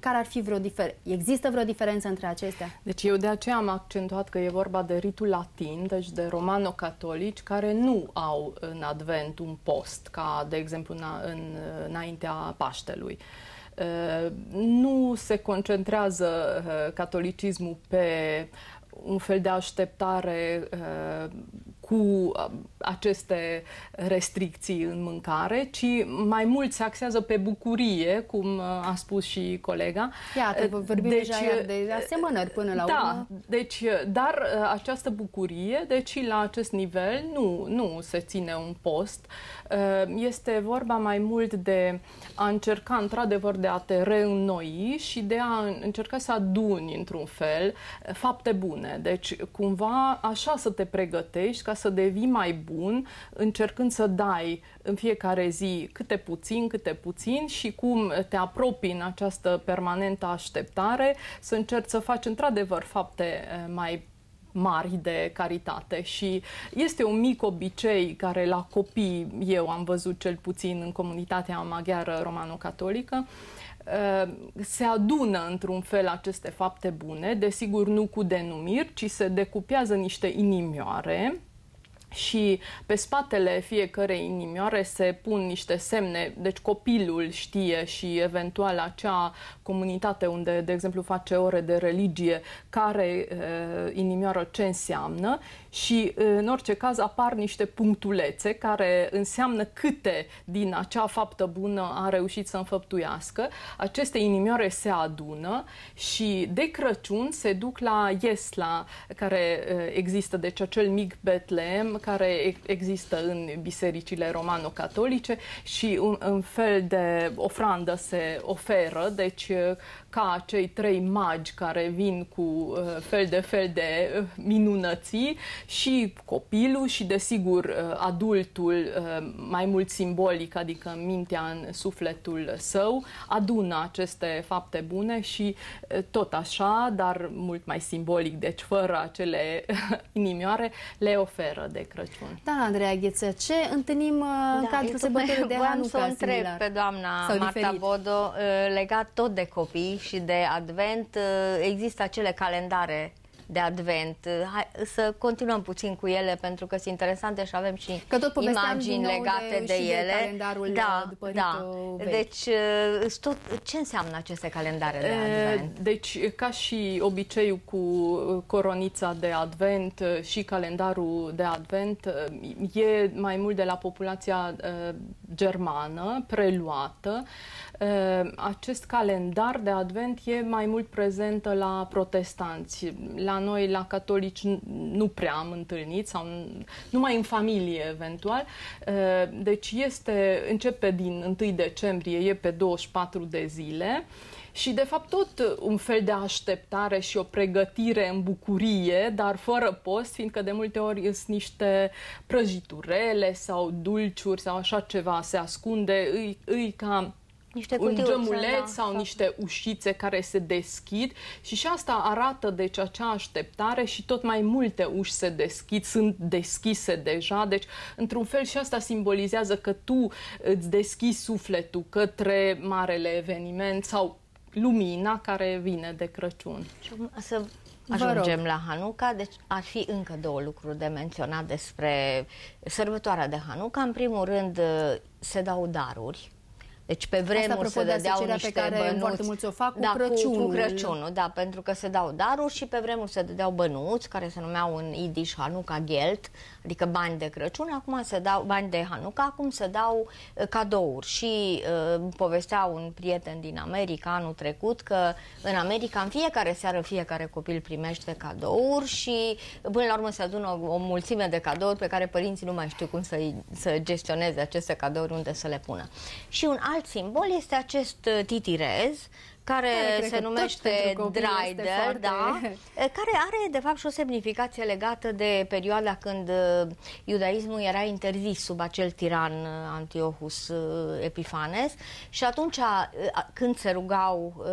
care ar fi vreo diferență? Există vreo diferență între acestea? Deci eu de aceea am accentuat că e vorba de ritul latin, deci de romano-catolici, care nu au în advent un post, ca de exemplu în, în, înaintea Paștelui. Nu se concentrează catolicismul pe un fel de așteptare cu aceste restricții în mâncare, ci mai mult se axează pe bucurie, cum a spus și colega. Iată, vorbim deci, deja iar de asemănări până la da, urmă. Deci, dar această bucurie, deci la acest nivel nu, nu se ține un post. Este vorba mai mult de a încerca într-adevăr de a te reînnoi și de a încerca să aduni într-un fel fapte bune. Deci cumva așa să te pregătești ca să devii mai bun, încercând să dai în fiecare zi câte puțin, câte puțin și cum te apropii în această permanentă așteptare, să încerci să faci într-adevăr fapte mai mari de caritate. Și este un mic obicei care la copii, eu am văzut cel puțin în comunitatea maghiară romano-catolică, se adună într-un fel aceste fapte bune, desigur nu cu denumiri, ci se decupează niște inimioare și pe spatele fiecărei inimioare se pun niște semne, deci copilul știe și eventual acea comunitate unde, de exemplu, face ore de religie, care inimioară ce înseamnă și, în orice caz, apar niște punctulețe care înseamnă câte din acea faptă bună a reușit să înfăptuiască. Aceste inimioare se adună și de Crăciun se duc la Iesla, care există, deci acel mic Betlehem, care există în bisericile romano-catolice și un, un fel de ofrandă se oferă, deci ca cei trei magi care vin cu fel de fel de minunății, și copilul și, desigur, adultul, mai mult simbolic, adică mintea în sufletul său, adună aceste fapte bune și tot așa, dar mult mai simbolic, deci fără acele inimioare, le oferă de Crăciun. Da, Andreea Gheță, ce întâlnim da, în cadrul sărbătorii de Hanuca? Să întreb pe doamna Marta Bodo, legat tot de copii și de Advent, există acele calendare de Advent. Hai să continuăm puțin cu ele, pentru că sunt interesante și avem și imagini legate de, de ele. De da, da. Deci, tot, ce înseamnă aceste calendare de Advent? Deci, ca și obiceiul cu coronița de Advent și calendarul de Advent, e mai mult de la populația germană, preluată. Acest calendar de Advent e mai mult prezent la protestanți. La noi, la catolici, nu prea am întâlnit, sau numai în familie, eventual. Deci este, începe din întâi decembrie, e pe douăzeci și patru de zile. Și, de fapt, tot un fel de așteptare și o pregătire în bucurie, dar fără post, fiindcă de multe ori sunt niște prăjiturele sau dulciuri sau așa ceva, se ascunde, îi, îi ca... niște un gemuleț da, sau niște ușițe care se deschid, și și asta arată, deci, acea așteptare, și tot mai multe uși se deschid, sunt deschise deja, deci într-un fel și asta simbolizează că tu îți deschizi sufletul către marele eveniment sau lumina care vine de Crăciun. Să ajungem la Hanuca, deci ar fi încă două lucruri de menționat despre sărbătoarea de Hanuca. În primul rând, se dau daruri. Deci pe vremuri se dădeau niște pe care foarte mulți o fac cu, da, Crăciunul. Cu Crăciunul, da, pentru că se dau daruri, și pe vremuri se dădeau bănuți, care se numeau în idiș Hanuca Geld, adică bani de Crăciun. Acum se dau bani de Hanuca, acum se dau cadouri. Și uh, povestea un prieten din America anul trecut că în America în fiecare seară fiecare copil primește cadouri și până la urmă se adună o, o mulțime de cadouri pe care părinții nu mai știu cum să, să gestioneze aceste cadouri, unde să le pună. Și un alt simbol este acest titirez, care se numește Dreider, foarte... da, care are, de fapt, și o semnificație legată de perioada când iudaismul era interzis sub acel tiran Antiochus Epifanes, și atunci când se rugau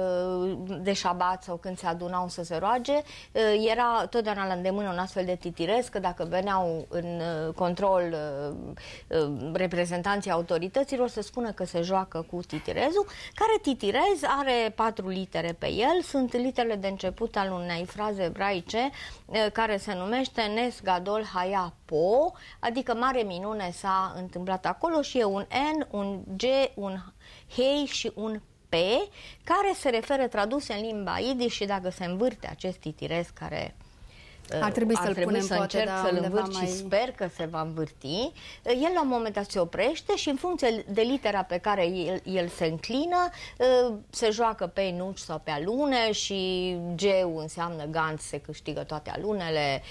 de șabat sau când se adunau să se roage, era totdeauna la îndemână un astfel de titirez, că dacă veneau în control reprezentanții autorităților, se spună că se joacă cu titirezul, care titirez are patru litere pe el, sunt literele de început al unei fraze ebraice care se numește Nes Gadol Haya Po, adică mare minune s-a întâmplat acolo, și e un N, un G, un Hei și un P, care se referă, traduse în limba idiș, și dacă se învârte acest titirez, care ar trebui să-l punem, să încerc să-l învârt și sper că se va învârti, el la un moment dat se oprește și în funcție de litera pe care el, el se înclină, se joacă pe nuci sau pe alune, și G-ul înseamnă Gant, se câștigă toate alunele,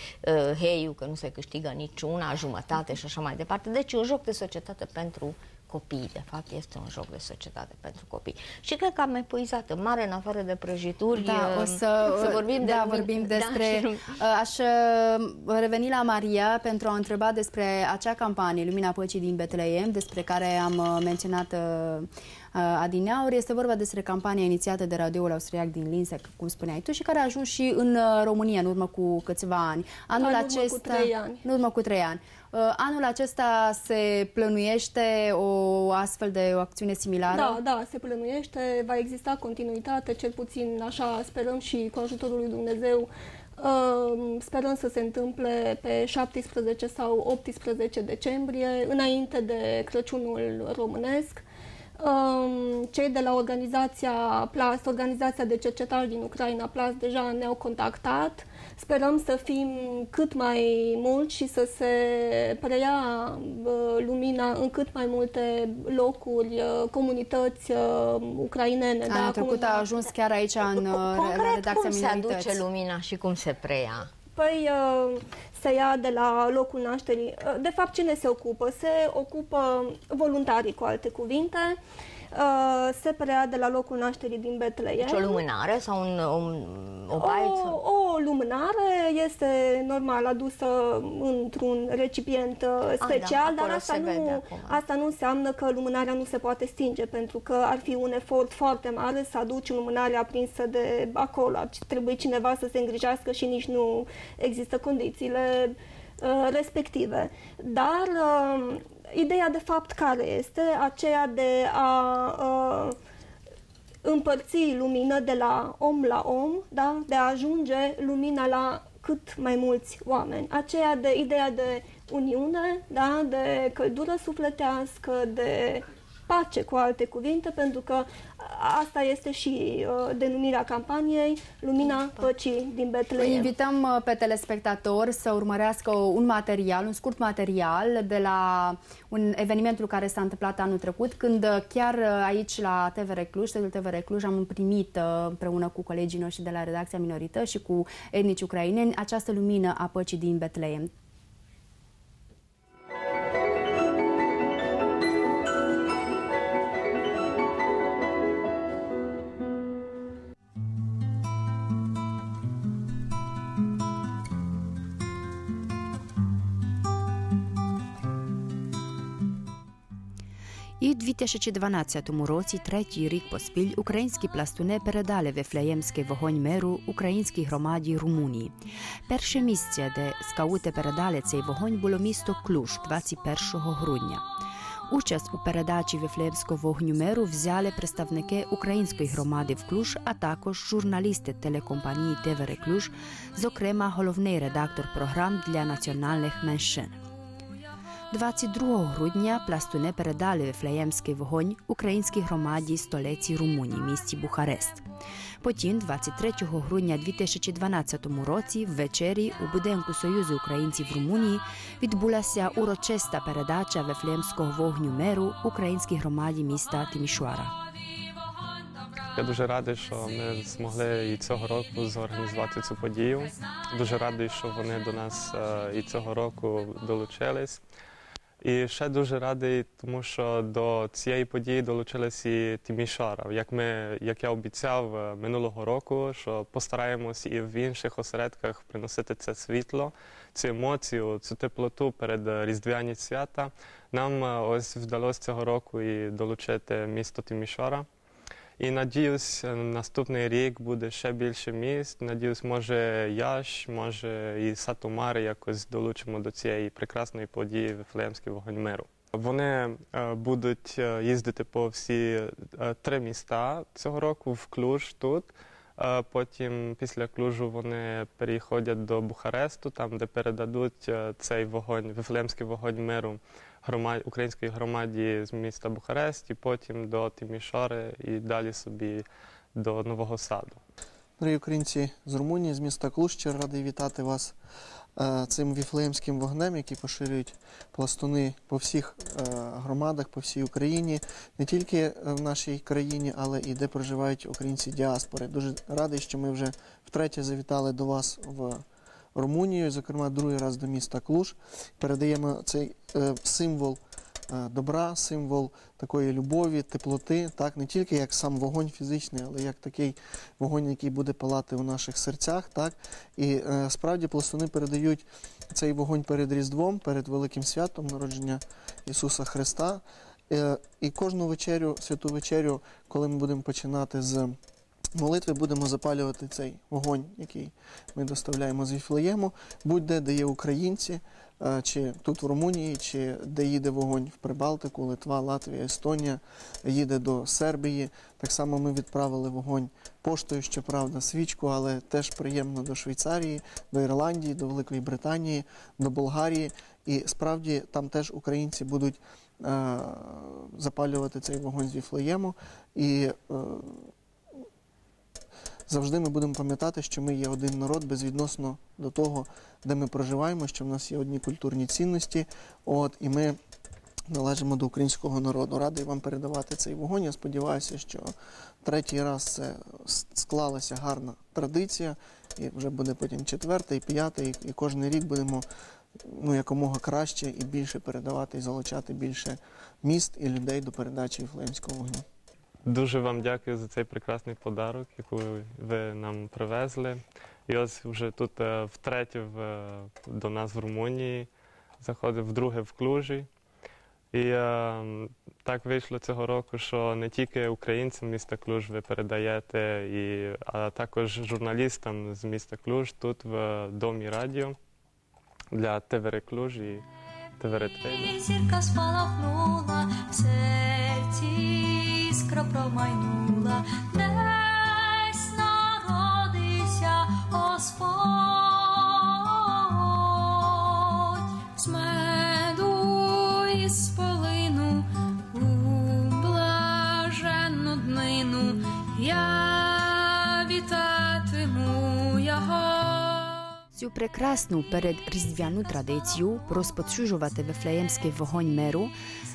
Heiu că nu se câștigă niciuna, jumătate și așa mai departe. Deci e un joc de societate pentru copii, de fapt este un joc de societate pentru copii. Și cred că am epuizat în mare, în afară de prăjituri, da, o să, să vorbim, da, de vorbim despre... Da, aș reveni la Maria pentru a întreba despre acea campanie Lumina Păcii din Betleem, despre care am menționat adineauri. Este vorba despre campania inițiată de radioul austriac din Linz, cum spuneai tu, și care a ajuns și în România în urmă cu câțiva ani. Anul în urmă acesta, cu trei ani. În urmă cu trei ani. Anul acesta se plănuiește o astfel de o acțiune similară? Da, da, se plănuiește. Va exista continuitate, cel puțin așa sperăm, și cu ajutorul lui Dumnezeu sperăm să se întâmple pe șaptesprezece sau optsprezece decembrie, înainte de Crăciunul românesc. Cei de la organizația P L A S, organizația de cercetare din Ucraina P L A S, deja ne-au contactat. Sperăm să fim cât mai mulți și să se preia lumina în cât mai multe locuri, comunități ucrainene. Anul da, trecut a ajuns chiar aici în redacția minorității. Concret, cum se aduce lumina și cum se preia? Păi, se ia de la locul nașterii. De fapt, cine se ocupă? Se ocupă voluntarii, cu alte cuvinte. Se preia de la locul nașterii din Betleem. Deci o lumânare sau un, un, o balță? O, o lumânare este normal adusă într-un recipient special, ah, da, dar asta nu, asta nu înseamnă că lumânarea nu se poate stinge, pentru că ar fi un efort foarte mare să aduci lumânarea aprinsă de acolo. Ar trebui cineva să se îngrijească și nici nu există condițiile uh, respective. Dar... Uh, ideea de fapt care este? Aceea de a, a împărți lumină de la om la om, da? De a ajunge lumina la cât mai mulți oameni. Aceea de ideea de uniune, da? De căldură sufletească, de pace, cu alte cuvinte, pentru că asta este și uh, denumirea campaniei, Lumina Păcii din Betleem. Îi invităm pe telespectatori să urmărească un material, un scurt material de la un evenimentul care s-a întâmplat anul trecut, când chiar aici la T V R Cluj, sediul T V R Cluj, am primit împreună cu colegii noștri de la redacția minorită și cu etnici ucraineni această Lumină a Păcii din Betleem. I dvije tisuće dvanaestom. u roci treći rik pospilj ukrajinski plastune predale veflejemske vohonj meru ukrajinski hromadi Rumuniji. Perše misce de skaute predale cej vohonj bilo misto Kluž dvadeset prvog grudnja. Участь у передачі Вифлеємського вогню меру взяли представники української громади в Клуж, а також журналісти телекомпанії Т В Р Клуж, зокрема головний редактор програм для національних меншин. двадцять другого грудня пластуни передали Вифлеємський вогонь українській громаді столиці Румунії, місті Бухарест. Потім, двадцять третього грудня дві тисячі дванадцятому році, ввечері у будинку Союзу українців Румунії відбулася урочиста передача Вифлеємського вогню меру українській громаді міста Тимішоара. Я дуже радий, що ми змогли і цього року зорганізувати цю подію. Дуже радий, що вони до нас і цього року долучились. І ще дуже радий, тому що до цієї події долучилась і Тимішоара. Як ми, як я обіцяв минулого року, що постараємось і в інших осередках приносити це світло, цю емоцію, цю теплоту перед різдвяні свята. Нам ось вдалося цього року і долучити місто Тимішоара. І надіюсь, наступний рік буде ще більше міст. Надіюсь, може Яш, може і Сатумари якось долучимо до цієї прекрасної події Вифлеємський вогонь миру. Вони будуть їздити по всі три міста цього року, в Клуж тут. Потім після Клужу вони переходять до Бухаресту, там де передадуть цей вогонь, Вифлеємський вогонь миру української громаді з міста Бухарест, і потім до Тимішоари і далі собі до Нового Саду. Дорогі українці з Румунії, з міста Клуж, щиро радий вітати вас цим віфлеємським вогнем, який поширюють пластуни по всіх громадах, по всій Україні, не тільки в нашій країні, але і де проживають українці діаспори. Дуже радий, що ми вже втретє завітали до вас в Румунію, зокрема другий раз до міста Клуж. Передаємо цей символ добра, символ такої любові, теплоти, так, не тільки як сам вогонь фізичний, але як такий вогонь, який буде палати у наших серцях, так, і справді пластуни передають цей вогонь перед Різдвом, перед Великим Святом народження Ісуса Христа, і кожну вечерю, святу вечерю, коли ми будемо починати з молитви, будемо запалювати цей вогонь, який ми доставляємо з Віфлеєму, будь-де, де є українці, чи тут в Румунії, чи де їде вогонь в Прибалтику, Литва, Латвія, Естонія, їде до Сербії. Так само ми відправили вогонь поштою, щоправда, свічку, але теж приємно до Швейцарії, до Ірландії, до Великої Британії, до Болгарії. І справді там теж українці будуть е запалювати цей вогонь з Віфлеєму. І е завжди ми будемо пам'ятати, що ми є один народ безвідносно до того, де ми проживаємо, що в нас є одні культурні цінності, от, і ми належимо до українського народу. Радий вам передавати цей вогонь. Я сподіваюся, що третій раз це склалася гарна традиція, і вже буде потім четвертий, п'ятий, і кожен рік будемо ну, якомога краще і більше передавати, і залучати більше міст і людей до передачі Вифлеємського вогню. Дуже вам дякую за цей прекрасний подарунок, який ви нам привезли. І ось вже тут втретє до нас в Румунії, заходив вдруге в Клужі. І е, так вийшло цього року, що не тільки українцям міста Клуж ви передаєте, і, а також журналістам з міста Клуж тут в Домі Радіо для ТВР Клуж і ТВР Трейдер. Зірка спалахнула, в серці іскра промайнула, десь народився Господь. З меду і з полину, у блаженну днину я вітатиму його. Цю прекрасну передріздвяну традицію розповсюджувати вифлеємський вогонь миру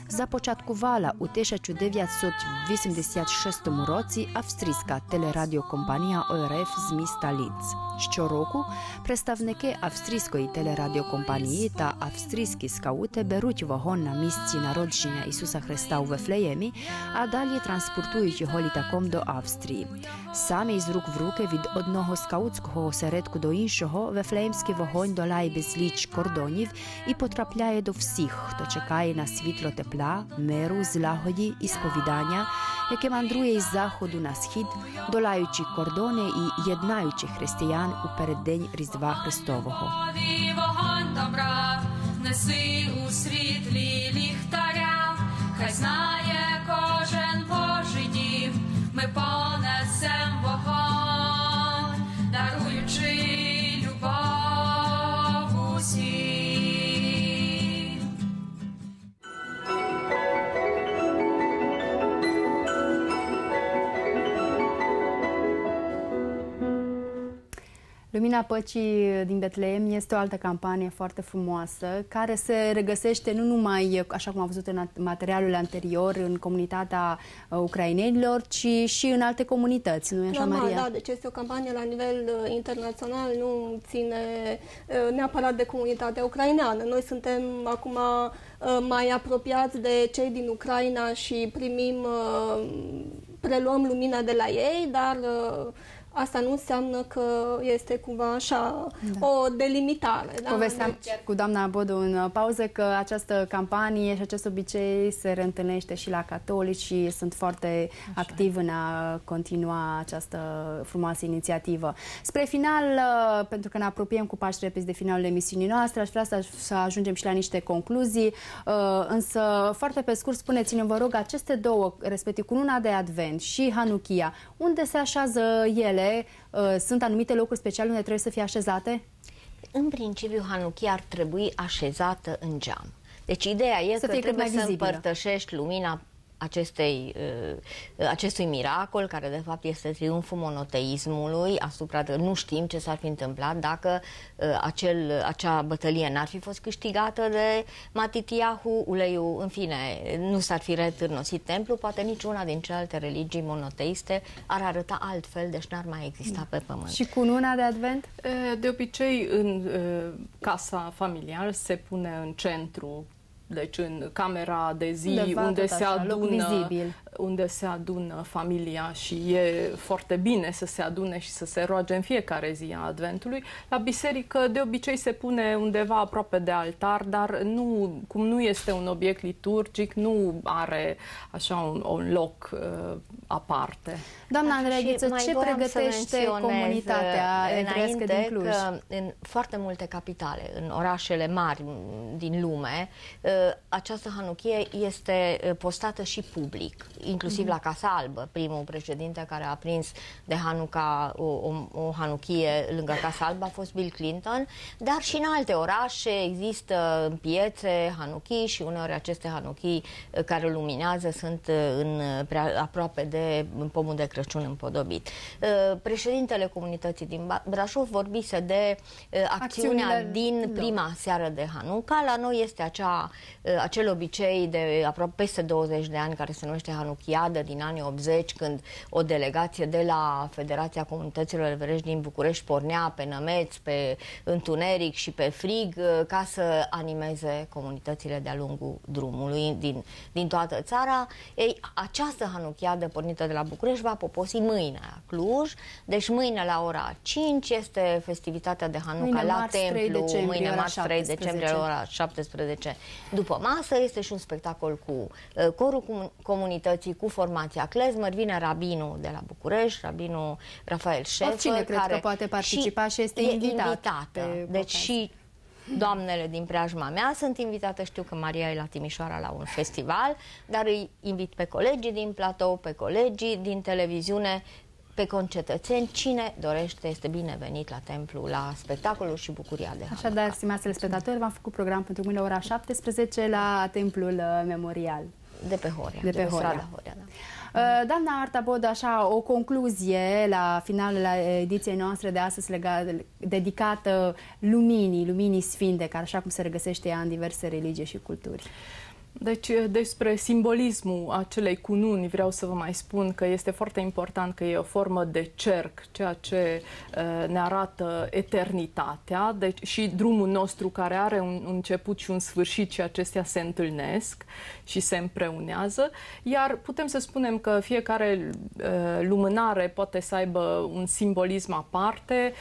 започаткувала у тисяча дев'ятсот вісімдесят шостому році австрійська телерадіокомпанія ОРФ з міста Лінц. Щороку представники австрійської телерадіокомпанії та австрійські скаути беруть вогонь на місці народження Ісуса Христа у Вифлеємі, а далі транспортують його літаком до Австрії. Саме із рук в руки від одного скаутського осередку до іншого вифлеємський вогонь долає безліч кордонів і потрапляє до всіх, хто чекає на світло тепла, миру, злагоді і сповідання, яке мандрує із заходу на схід, долаючи кордони і єднаючи християн у переддень Різдва Христового. Вогонь добра, неси у світлі ліхтаря, хай знає кожен Божий дів, ми понесем вогонь, даруючи любов усім. Lumina Păcii din Betlehem este o altă campanie foarte frumoasă care se regăsește nu numai, așa cum am văzut în materialul anterior, în comunitatea ucrainenilor, ci și în alte comunități, nu-i așa, Maria? Da, deci este o campanie la nivel internațional, nu ține neapărat de comunitatea ucraineană. Noi suntem acum mai apropiați de cei din Ucraina și primim, preluăm lumina de la ei, dar asta nu înseamnă că este cumva așa da. O delimitare. Da? Povesteam cu doamna Bodu în pauză că această campanie și acest obicei se reîntâlnește și la catolici și sunt foarte așa. Activ în a continua această frumoasă inițiativă. Spre final, pentru că ne apropiem cu pași repezi de finalul emisiunii noastre, aș vrea să ajungem și la niște concluzii, însă foarte pe scurt spuneți-ne, vă rog, aceste două, respectiv cununa de Advent și Hanukia, unde se așează ele? Sunt anumite locuri speciale unde trebuie să fie așezate? În principiu, Hanukia ar trebui așezată în geam. Deci ideea este că trebuie să împărtășești lumina acestei, acestui miracol, care de fapt este triumful monoteismului asupra, nu știm ce s-ar fi întâmplat dacă acel, acea bătălie n-ar fi fost câștigată de Matityahu, uleiul, în fine, nu s-ar fi retârnosit templu, poate niciuna din celelalte religii monoteiste ar arăta altfel, deci n-ar mai exista pe pământ. Și cununa de Advent? De obicei în casa familială se pune în centru, deci în camera de zi de unde, se adună, unde se adună familia și e foarte bine să se adune și să se roage în fiecare zi a Adventului. La biserică de obicei se pune undeva aproape de altar, dar nu, cum nu este un obiect liturgic, nu are așa un, un loc uh, aparte. Doamna Andreea Ghiță, ce pregătește comunitatea evrească din Cluj? Că în foarte multe capitale, în orașele mari din lume, această Hanukia este postată și public. inclusiv mm-hmm. la Casa Albă, primul președinte care a prins de Hanuca o, o, o hanuchie lângă Casa Albă a fost Bill Clinton, dar și în alte orașe există piețe, hanuchii, și uneori aceste hanuchii care luminează sunt în, prea, aproape de pomul de Crăciun împodobit. Președintele comunității din Brașov vorbise de acțiunea Acțiunile... din prima seară de Hanuca. La noi este acea, acel obicei de aproape peste douăzeci de ani care se numește Hanuchiadă, din anii optzeci, când o delegație de la Federația Comunităților Evrești din București pornea pe nămeț, pe întuneric și pe frig ca să animeze comunitățile de-a lungul drumului din, din toată țara. Ei, această Hanuchiadă pornită de la București va poposi mâine la Cluj, deci mâine la ora cinci este festivitatea de Hanuca mâine, la marți, templu, mâine marți trei decembrie la ora șaptesprezece. După masă este și un spectacol cu uh, corul comunității, cu formația Klezmer, vine rabinul de la București, rabinul Rafael Șefer. Oricine cred că poate participa și, și este invitat invitată. Deci și doamnele din preajma mea sunt invitate, știu că Maria e la Timișoara la un festival, dar îi invit pe colegii din platou, pe colegii din televiziune, pe concetățeni, cine dorește este binevenit la templu, la spectacolul și bucuria de Hanuca. Așadar, stimați spectatori, v-am făcut program pentru mâine ora șaptesprezece la templul memorial de pe Horia. De pe, de pe Horia. Horia, da. Doamna Arta Bod, așa, o concluzie la finalul ediției noastre de astăzi legat, dedicată luminii, luminii sfinte, care așa cum se regăsește ea în diverse religii și culturi. Deci, despre simbolismul acelei cununi vreau să vă mai spun că este foarte important că e o formă de cerc, ceea ce uh, ne arată eternitatea, deci și drumul nostru care are un început și un sfârșit și acestea se întâlnesc și se împreunează, iar putem să spunem că fiecare uh, lumânare poate să aibă un simbolism aparte,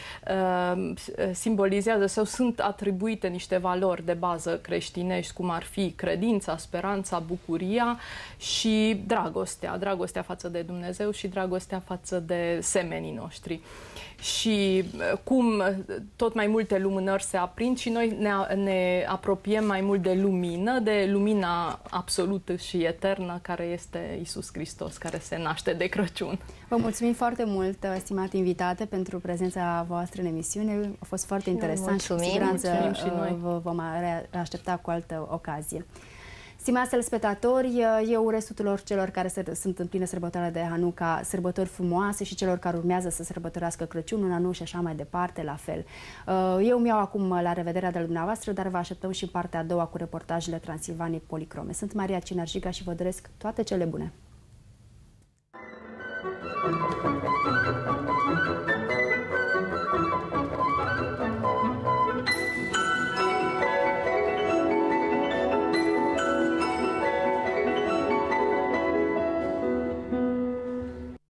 uh, simbolizează sau sunt atribuite niște valori de bază creștinești, cum ar fi credința, speranța, bucuria și dragostea, dragostea față de Dumnezeu și dragostea față de semenii noștri. Și cum tot mai multe lumânări se aprind și noi ne, ne apropiem mai mult de lumină, de lumina absolută și eternă care este Iisus Hristos, care se naște de Crăciun. Vă mulțumim foarte mult, stimate invitate, pentru prezența voastră în emisiune. A fost foarte și interesant mulțumim, și cu siguranță mulțumim și noi. Vă vom aștepta cu altă ocazie. Stimați telespectatori, eu urez tuturor celor care se, sunt în plină sărbătoare de Hanuca sărbători frumoase și celor care urmează să sărbătorească Crăciunul, anul și așa mai departe, la fel. Eu mi-au acum la revederea de la dumneavoastră, dar vă așteptăm și în partea a doua cu reportajele Transilvaniei Policrome. Sunt Maria Cinar Jiga și vă doresc toate cele bune!